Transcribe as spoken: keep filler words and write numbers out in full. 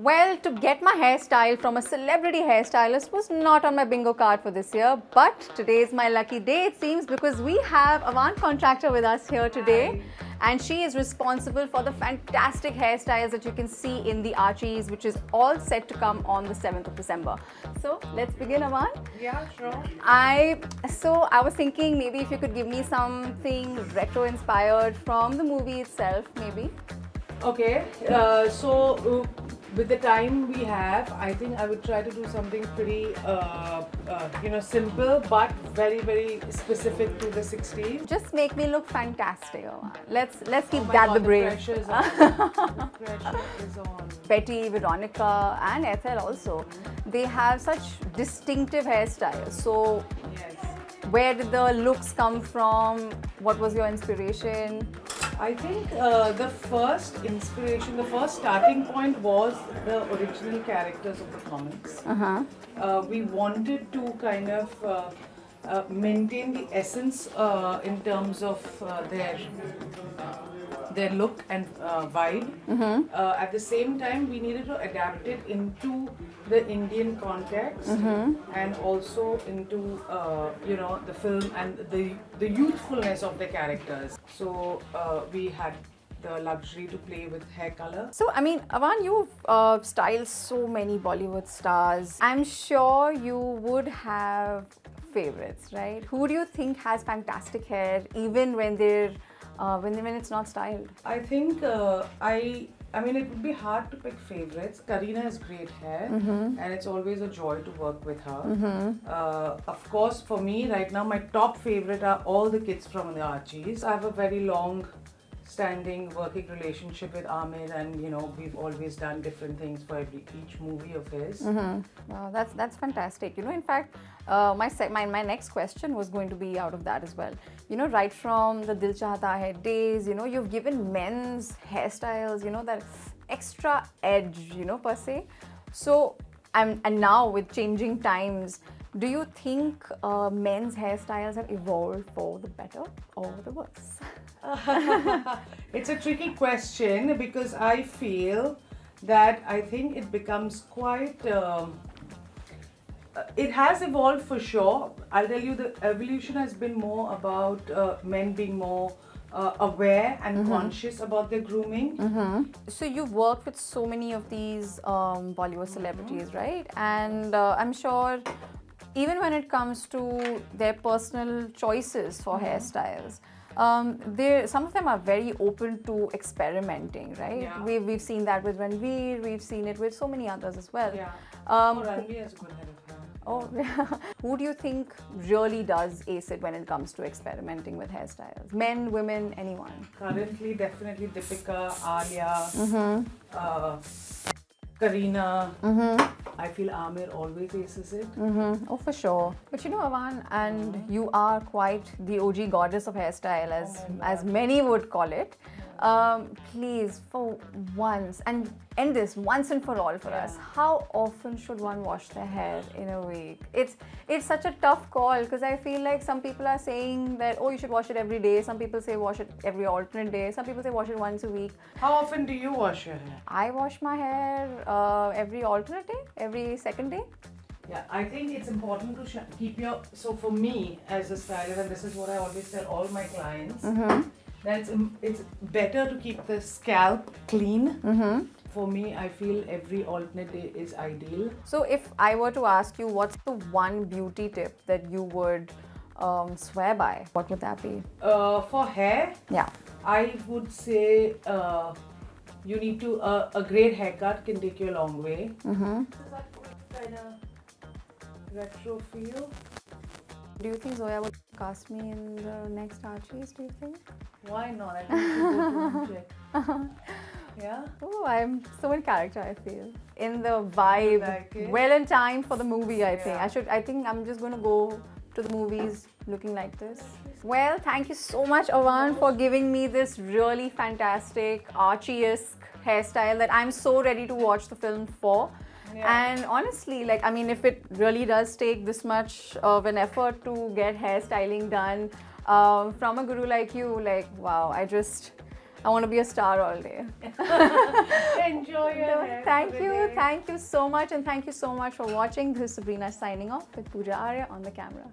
Well, to get my hairstyle from a celebrity hairstylist was not on my bingo card for this year, but today is my lucky day, it seems, because we have Avan Contractor with us here today. Hi. And she is responsible for the fantastic hairstyles that you can see in The Archies, which is all set to come on the seventh of December. So let's begin, Avan. Yeah, sure. I so I was thinking maybe if you could give me something retro-inspired from the movie itself, maybe. Okay, uh, so uh, with the time we have, I think I would try to do something pretty, uh, uh, you know, simple but very, very specific to the sixties. Just make me look fantastic. Let's let's keep oh that God, the brave. The pressure is on. The pressure is on. Betty, Veronica, and Ethel also, they have such distinctive hairstyles. So, yes. Where did the looks come from? What was your inspiration? I think uh, the first inspiration, the first starting point was the original characters of the comics. Uh-huh. uh, we wanted to kind of uh, uh, maintain the essence uh, in terms of uh, their their look and uh, vibe. Mm-hmm. uh, at the same time, we needed to adapt it into the Indian context, mm-hmm. and also into uh, you know, the film and the the youthfulness of the characters. So uh, we had the luxury to play with hair color. So I mean, Avan, you've uh, styled so many Bollywood stars. I'm sure you would have favorites, right? Who do you think has fantastic hair, even when they're Uh, when when it's not styled? I think uh, I I mean it would be hard to pick favorites. Kareena has great hair, mm-hmm. and it's always a joy to work with her. Mm-hmm. uh, of course, for me right now, my top favorite are all the kids from The Archies. I have a very long standing working relationship with Aamir, and you know, we've always done different things for every, each movie of his. Mm-hmm. Wow, that's that's fantastic. You know, in fact, uh, my, my my next question was going to be out of that as well. You know, right from the Dil Chahata Hai days, you know, you've given men's hairstyles, you know, that extra edge, you know, per se. So, and, and now with changing times, do you think uh, men's hairstyles have evolved for the better or the worse? It's a tricky question, because I feel that I think it becomes quite, um, it has evolved for sure. I'll tell you, the evolution has been more about uh, men being more uh, aware and mm-hmm. conscious about their grooming. Mm-hmm. So you've worked with so many of these um, Bollywood celebrities, mm-hmm. right? And uh, I'm sure even when it comes to their personal choices for mm-hmm. hairstyles, Um, there, some of them are very open to experimenting, right? Yeah. We've, we've seen that with Ranveer, we've seen it with so many others as well. Yeah. Um, oh, Ranveer has good hair. Oh, yeah. Who do you think really does ace it when it comes to experimenting with hairstyles? Men, women, anyone? Currently, definitely Deepika, Alia, mm-hmm. uh, Kareena. Mm-hmm. I feel Aamir always aces it. Mm-hmm. Oh, for sure. But you know, Avan, and mm-hmm. you are quite the O G goddess of hairstyle, as, oh as many would call it. Um, please, for once, and end this once and for all for yeah. us, how often should one wash their hair in a week? It's it's such a tough call, because I feel like some people are saying that, oh, you should wash it every day. Some people say wash it every alternate day. Some people say wash it once a week. How often do you wash your hair? I wash my hair uh, every alternate day, every second day. Yeah, I think it's important to keep your, so for me as a stylist, and this is what I always tell all my clients, mm-hmm. That's, it's better to keep the scalp clean. Mm-hmm. For me, I feel every alternate day is ideal. So if I were to ask you, what's the one beauty tip that you would um, swear by? What would that be? Uh, for hair? Yeah. I would say uh, you need to, uh, a great haircut can take you a long way. Mm-hmm. Does that kind of retro feel? Do you think Zoya would cast me in the next Archies, do you think? Why not? I think it's a yeah? Oh, I'm so in character, I feel. In the vibe, like well in time for the movie, I yeah. think. I should, I think I'm just going to go to the movies looking like this. Well, thank you so much, Avan, for giving me this really fantastic Archie-esque hairstyle that I'm so ready to watch the film for. Yeah. And honestly, like, I mean, if it really does take this much of an effort to get hairstyling done um, from a guru like you, like, wow, I just, I want to be a star all day. Enjoy your no, hair. Thank you. Day. Thank you so much. And thank you so much for watching. This is Sabrina signing off with Puja Arya on the camera.